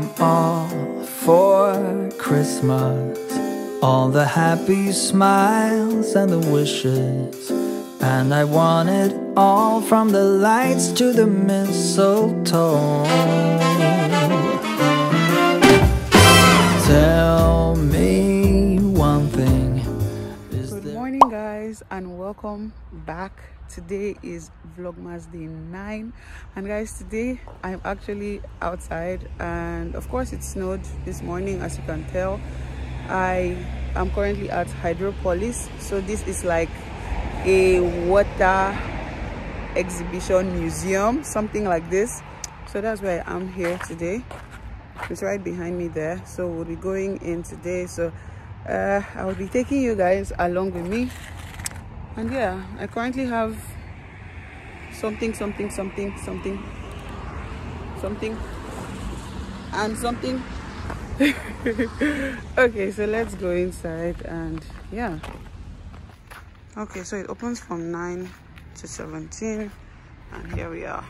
I'm all for Christmas, all the happy smiles and the wishes, and I want it all from the lights to the mistletoe. Tell me one thing. Good morning guys and welcome back. Today is Vlogmas Day 9 and guys, today I'm actually outside and of course it snowed this morning, as you can tell. I am currently at Hydropolis. So this is like a water exhibition museum, something like this. So that's why I am here today. It's right behind me there. So we'll be going in today. So I will be taking you guys along with me. And yeah, I currently have something. Okay, so let's go inside and yeah. Okay, so it opens from 9 to 17 and here we are.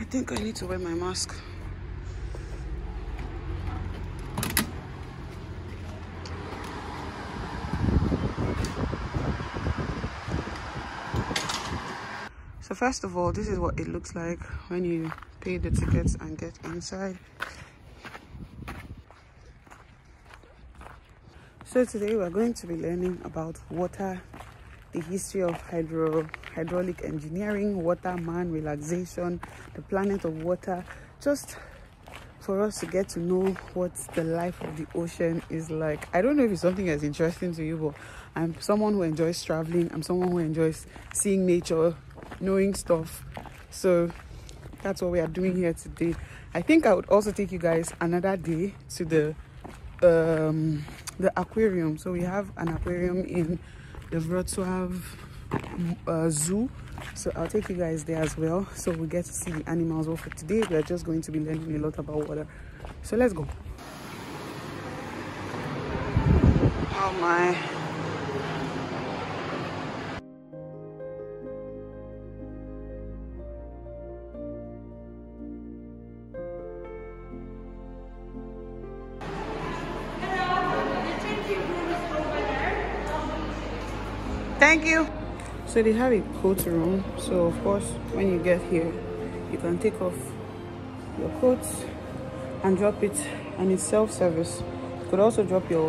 I think I need to wear my mask. So first of all, this is what it looks like when you pay the tickets and get inside. So today we're going to be learning about water, the history of hydraulic engineering, water, man, relaxation, the planet of water, just for us to get to know what the life of the ocean is like. I don't know if it's something that's interesting to you, but I'm someone who enjoys traveling. I'm someone who enjoys seeing nature, knowing stuff. So that's what we are doing here today. I think I would also take you guys another day to the aquarium. So we have an aquarium in the Wrocław zoo, so I'll take you guys there as well, so we get to see the animals. Well, for today we are just going to be learning a lot about water, so let's go. Oh my. Thank you. So they have a coat room. So of course, when you get here, you can take off your coat and drop it, and it's self-service. You could also drop your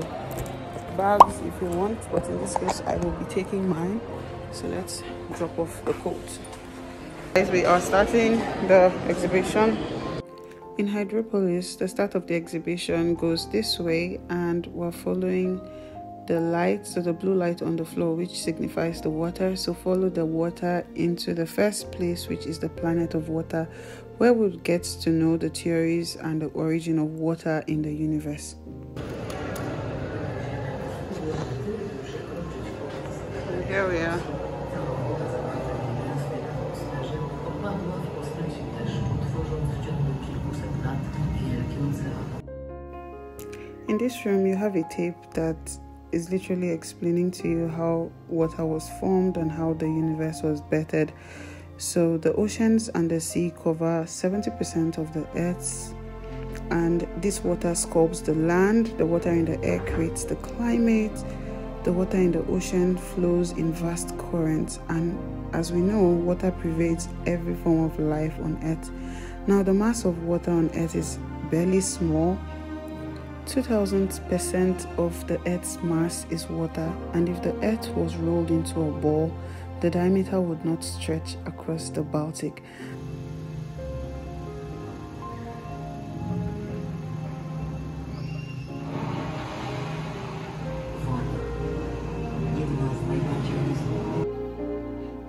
bags if you want, but in this case, I will be taking mine. So let's drop off the coat. Guys, we are starting the exhibition. In Hydropolis, the start of the exhibition goes this way, and we're following the light, so the blue light on the floor, which signifies the water. So follow the water into the first place, which is the planet of water, where we'll get to know the theories and the origin of water in the universe. And here we are. In this room, you have a tape that is literally explaining to you how water was formed and how the universe was bettered. So the oceans and the sea cover 70% of the earth's, and this water sculpts the land. The water in the air creates the climate. The water in the ocean flows in vast currents, and as we know, water pervades every form of life on earth. Now the mass of water on earth is barely small. 2000% of the Earth's mass is water, and if the Earth was rolled into a ball, the diameter would not stretch across the Baltic.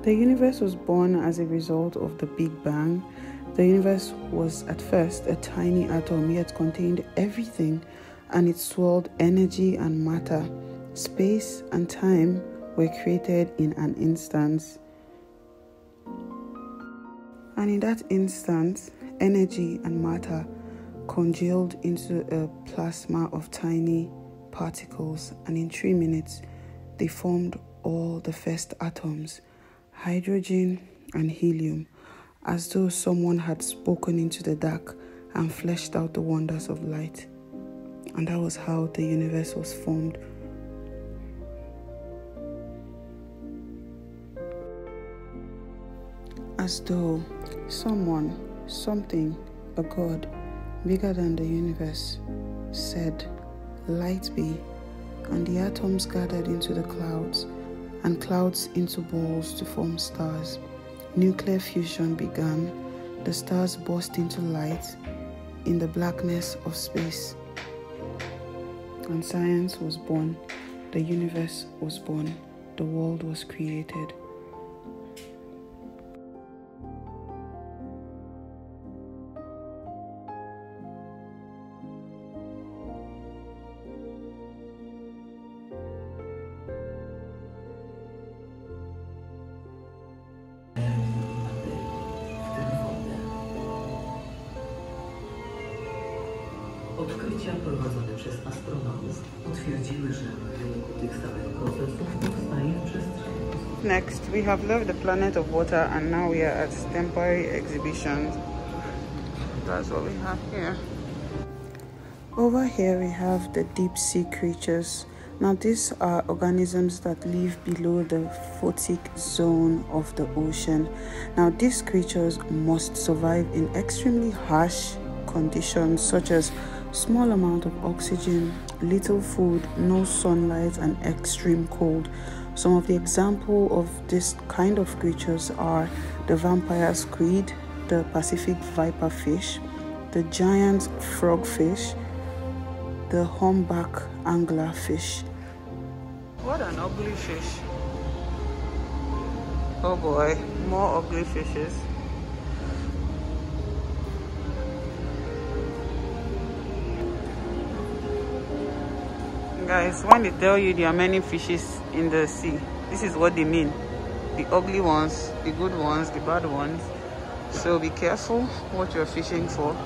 The universe was born as a result of the Big Bang. The universe was at first a tiny atom, yet contained everything, and it swirled energy and matter. Space and time were created in an instant. And in that instant, energy and matter congealed into a plasma of tiny particles, and in 3 minutes, they formed all the first atoms, hydrogen and helium, as though someone had spoken into the dark. and fleshed out the wonders of light. And that was how the universe was formed. As though someone, something, a God bigger than the universe said, "Light be," and the atoms gathered into the clouds, and clouds into balls to form stars. Nuclear fusion began. The stars burst into light in the blackness of space. And science was born. The universe was born. The world was created. Odkrycia prowadzone przez astronomów potwierdziły, że w wyniku tych samych procesów powstaje przestrzeń. Next, we have left the planet of water and now we are at temporary exhibitions. That's what we have here. Over here we have the deep sea creatures. Now these are organisms that live below the photic zone of the ocean. Now these creatures must survive in extremely harsh conditions such as small amount of oxygen, little food, no sunlight, and extreme cold. Some of the examples of this kind of creatures are the vampire squid, the Pacific viper fish, the giant frogfish, the hornback angler fish. What an ugly fish. Oh boy, more ugly fishes. Guys, when they tell you there are many fishes in the sea, this is what they mean. The ugly ones, the good ones, the bad ones. So be careful what you're fishing for.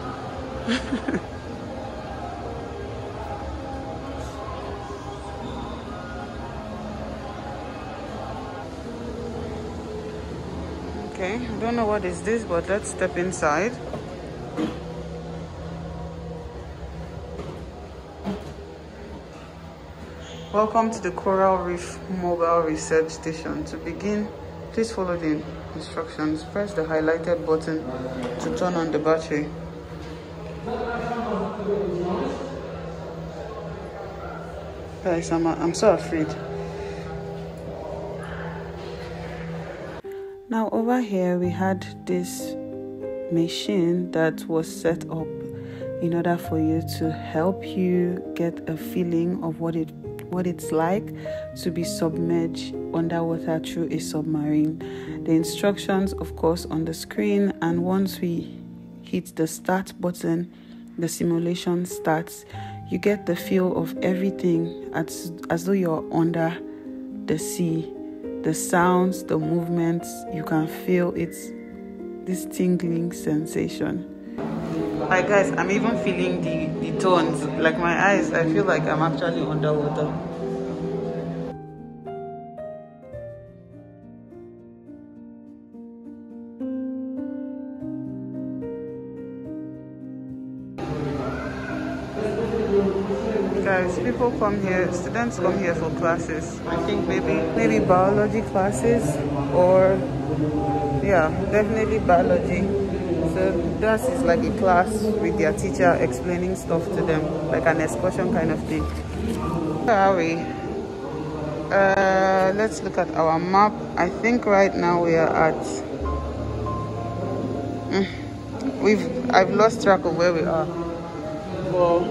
Okay, I don't know what is this, but let's step inside. Welcome to the Coral Reef Mobile Research Station. To begin, please follow the instructions. Press the highlighted button to turn on the battery. Guys, I'm so afraid. Now over here we had this machine that was set up in order for you to help you get a feeling of what it's like to be submerged underwater through a submarine. The instructions, of course, on the screen, and once we hit the start button, the simulation starts. You get the feel of everything as though you're under the sea. The sounds, the movements, you can feel this tingling sensation. Like guys, I'm even feeling the tones, like my eyes, I feel like I'm actually underwater. Guys, people come here, students come here for classes. I think maybe biology classes, or yeah, definitely biology. So that is like a class with their teacher explaining stuff to them, like an excursion kind of thing. Where are we? Let's look at our map. I think right now we are at... I've lost track of where we are. Well,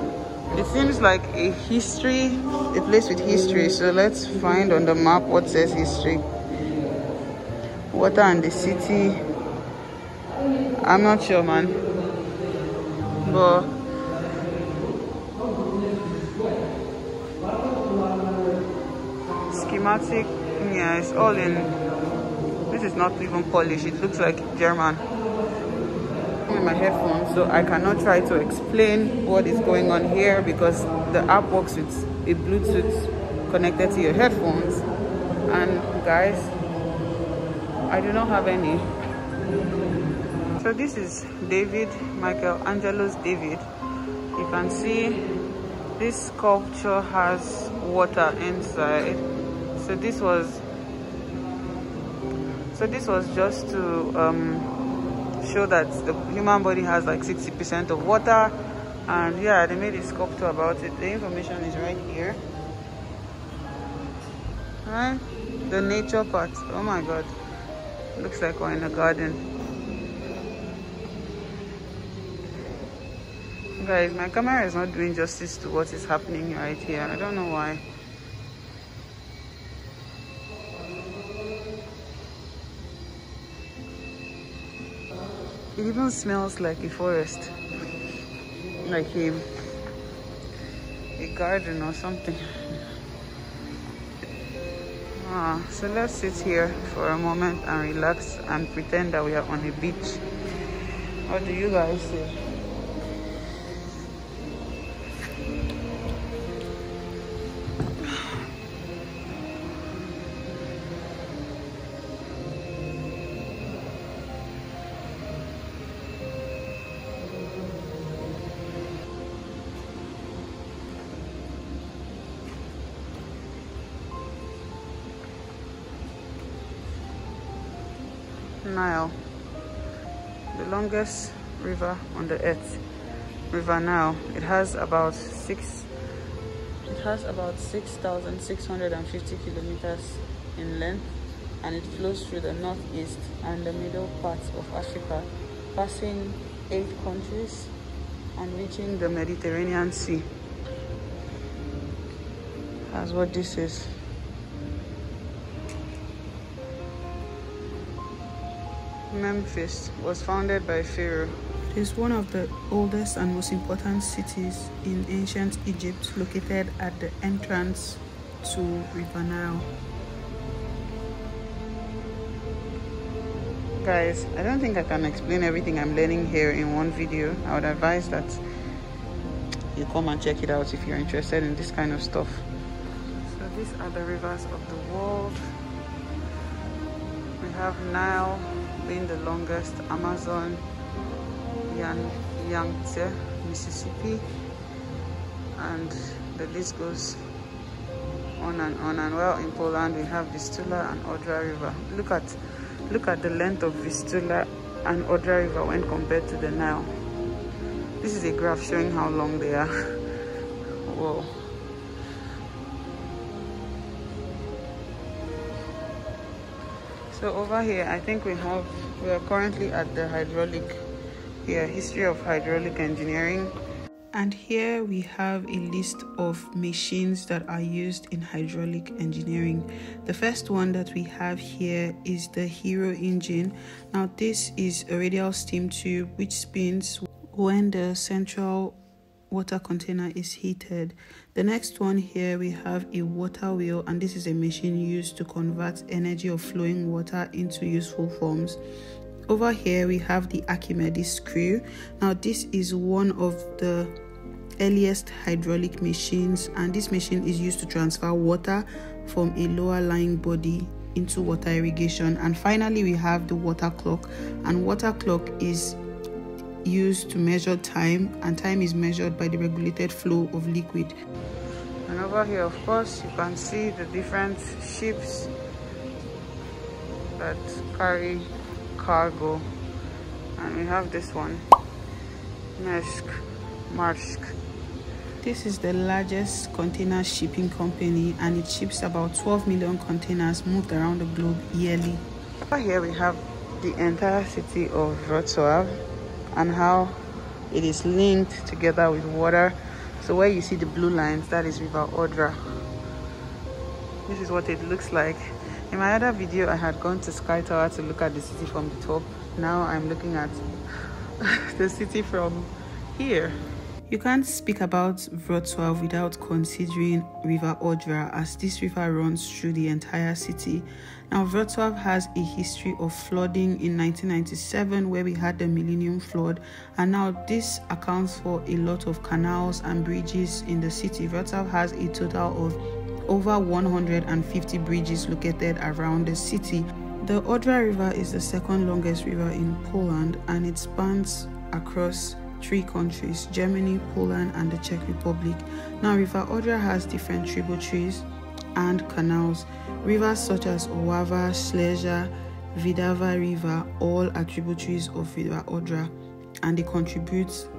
it seems like a place with history. So let's find on the map what says history. Water and the city. I'm not sure, man, but schematic, yeah, it's all in. This is not even Polish, it looks like German. I'm in my headphones, so I cannot try to explain what is going on here because the app works with a Bluetooth connected to your headphones. And guys, I do not have any. So this is David, Michelangelo's David. You can see this sculpture has water inside. So this was just to show that the human body has like 60% of water. And yeah, they made a sculpture about it. The information is right here. Right? The nature part. Oh my God. Looks like we're in a garden. Guys, my camera is not doing justice to what is happening right here. I don't know why. It even smells like a forest. Like a garden or something. So let's sit here for a moment and relax and pretend that we are on a beach. What do you guys say? Nile, the longest river on the earth, River Nile. It has about 6,650 kilometers in length, and it flows through the northeast and the middle parts of Africa, passing 8 countries and reaching the Mediterranean Sea. That's what this is. Memphis was founded by Pharaoh. It is one of the oldest and most important cities in ancient Egypt, located at the entrance to River Nile. Guys, I don't think I can explain everything I'm learning here in one video. I would advise that you come and check it out if you're interested in this kind of stuff. So these are the rivers of the world. We have Nile, being the longest, Amazon, Yangtze, Mississippi, and the list goes on and on. And well, in Poland we have Vistula and Odra River. Look at the length of Vistula and Odra River when compared to the Nile. This is a graph showing how long they are. Whoa. So over here, I think we are currently at the history of hydraulic engineering. And here we have a list of machines that are used in hydraulic engineering. The first one that we have here is the Hero engine. Now this is a radial steam tube which spins when the central water container is heated. The next one here, we have a water wheel, and this is a machine used to convert energy of flowing water into useful forms. Over here we have the Akimedi screw. Now this is one of the earliest hydraulic machines, and this machine is used to transfer water from a lower lying body into water irrigation. And finally we have the water clock, and water clock is used to measure time, and time is measured by the regulated flow of liquid. And over here, of course, you can see the different ships that carry cargo, and we have this one, Maersk. This is the largest container shipping company, and it ships about 12 million containers moved around the globe yearly. Over here we have the entire city of Wrocław and how it is linked together with water. So where you see the blue lines, that is River Odra. This is what it looks like. In my other video, I had gone to Sky Tower to look at the city from the top. Now I'm looking at the city from here. You can't speak about Wrocław without considering River Odra, as this river runs through the entire city. Now Wrocław has a history of flooding in 1997, where we had the Millennium Flood, and now this accounts for a lot of canals and bridges in the city. Wrocław has a total of over 150 bridges located around the city. The Odra River is the second longest river in Poland, and it spans across three countries: Germany, Poland, and the Czech Republic. Now, River Odra has different tributaries and canals. Rivers such as Oława, Sleża, Vidava River all are tributaries of River Odra, and they contribute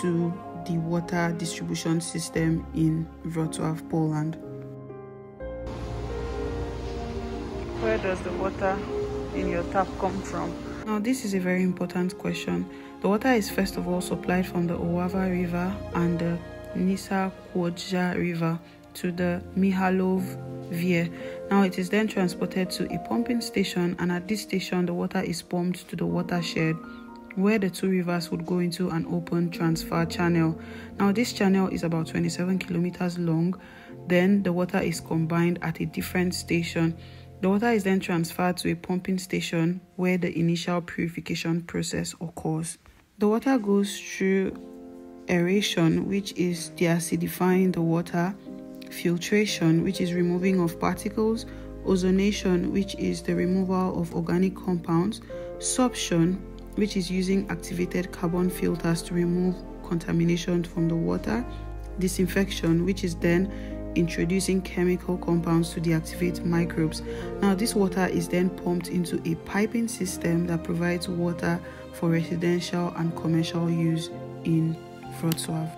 to the water distribution system in Wrocław, Poland. Where does the water in your tap come from? Now, this is a very important question. The water is first of all supplied from the Oława River and the Nisa Kodja River to the Mihalov Vie. Now, it is then transported to a pumping station, and at this station the water is pumped to the watershed, where the two rivers would go into an open transfer channel. Now, this channel is about 27 kilometers long. Then the water is combined at a different station. The water is then transferred to a pumping station where the initial purification process occurs. The water goes through aeration, which is deacidifying the water, filtration, which is removing of particles, ozonation, which is the removal of organic compounds, sorption, which is using activated carbon filters to remove contamination from the water, disinfection, which is then introducing chemical compounds to deactivate microbes. Now, this water is then pumped into a piping system that provides water for residential and commercial use in Wrocław.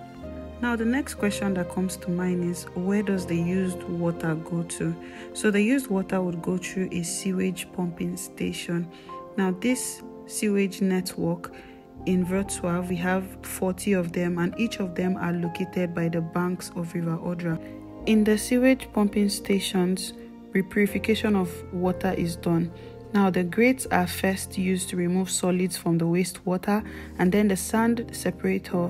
Now, the next question that comes to mind is, where does the used water go to? So the used water would go through a sewage pumping station. Now, this sewage network in Wrocław, we have 40 of them, and each of them are located by the banks of River Odra. In the sewage pumping stations, repurification of water is done. Now, the grates are first used to remove solids from the wastewater, and then the sand separator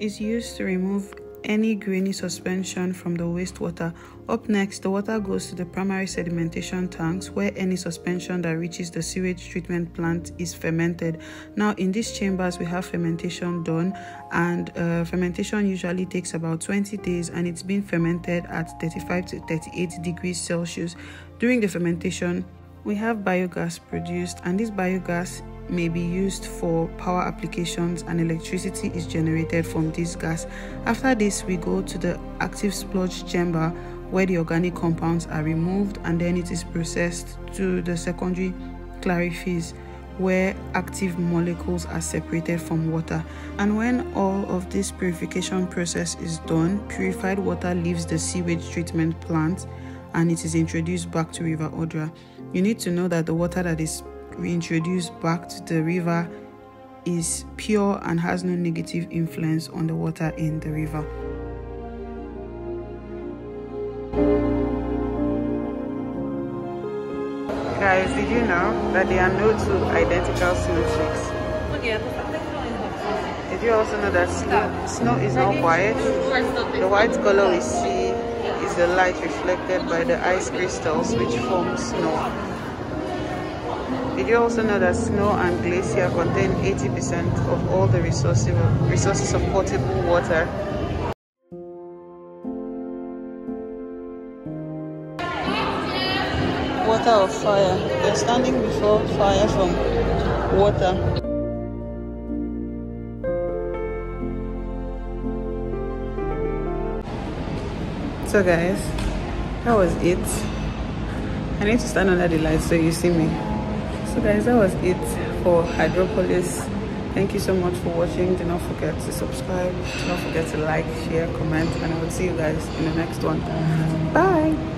is used to remove any grainy suspension from the wastewater. Up next, the water goes to the primary sedimentation tanks, where any suspension that reaches the sewage treatment plant is fermented. Now, in these chambers we have fermentation done, and fermentation usually takes about 20 days, and it's been fermented at 35 to 38 degrees Celsius. During the fermentation we have biogas produced, and this biogas may be used for power applications, and electricity is generated from this gas. After this, we go to the active sludge chamber, where the organic compounds are removed, and then it is processed to the secondary clarifies, where active molecules are separated from water. And when all of this purification process is done, purified water leaves the sewage treatment plant and it is introduced back to River Odra. You need to know that the water that is reintroduced back to the river is pure and has no negative influence on the water in the river. Guys, did you know that there are no two identical snowflakes? Did you also know that snow is not white? The white color we see is the light reflected by the ice crystals which form snow. Did you also know that snow and glacier contain 80% of all the resources of potable water? Water of fire. They are standing before fire from water. So guys, that was it. I need to stand under the light so you see me. So guys, that was it for Hydropolis. Thank you so much for watching. Do not forget to subscribe. Do not forget to like, share, comment, and I will see you guys in the next one. Bye.